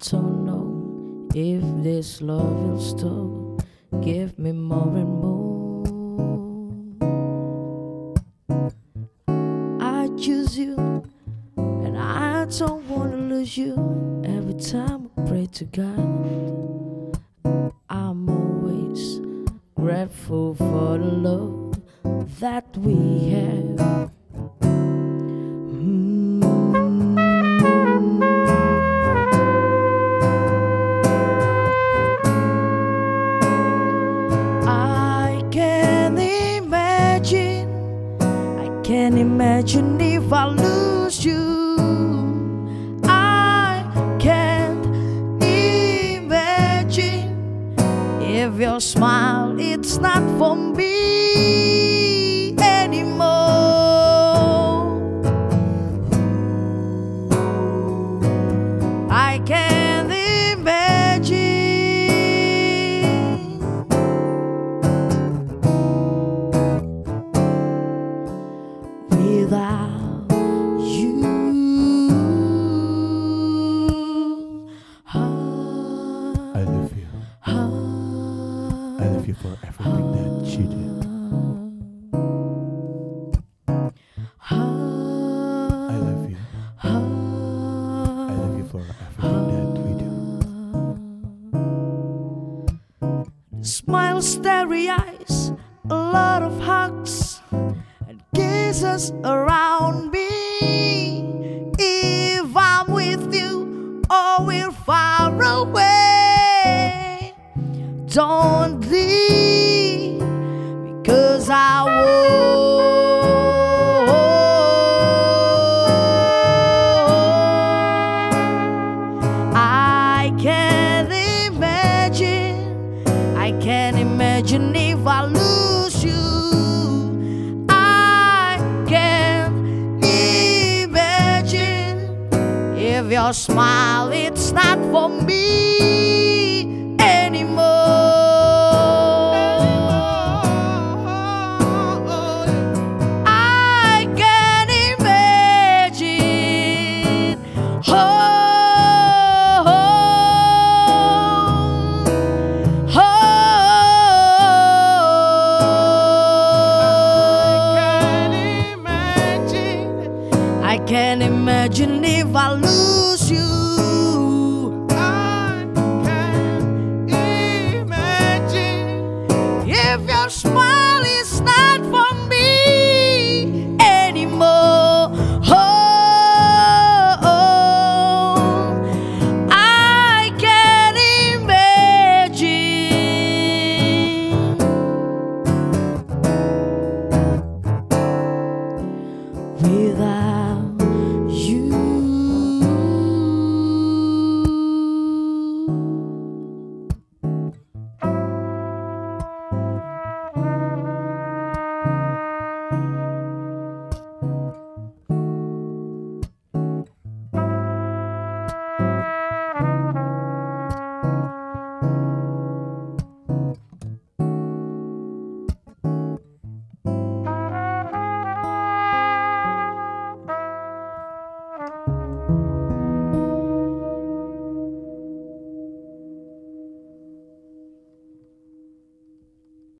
don't know if this love will still give me more and more. I choose you, and I don't want to lose you. Every time I pray to God, I'm always grateful for the love that we have. Can't imagine if I lose you. I can't imagine if your smile, it's not for me anymore. I can't imagine. Without you, I love you. I love you for everything that you did. I love you. I love you for everything that we do. Smile, starry eyes, a lot of hugs, kisses around me. If I'm with you or we're far away, don't leave, because I won't. I can't imagine. I can't imagine if I lose you. If your smile, it's not for me anymore. I can't imagine. Oh, oh, oh. I can't imagine. I can't imagine if I lose you.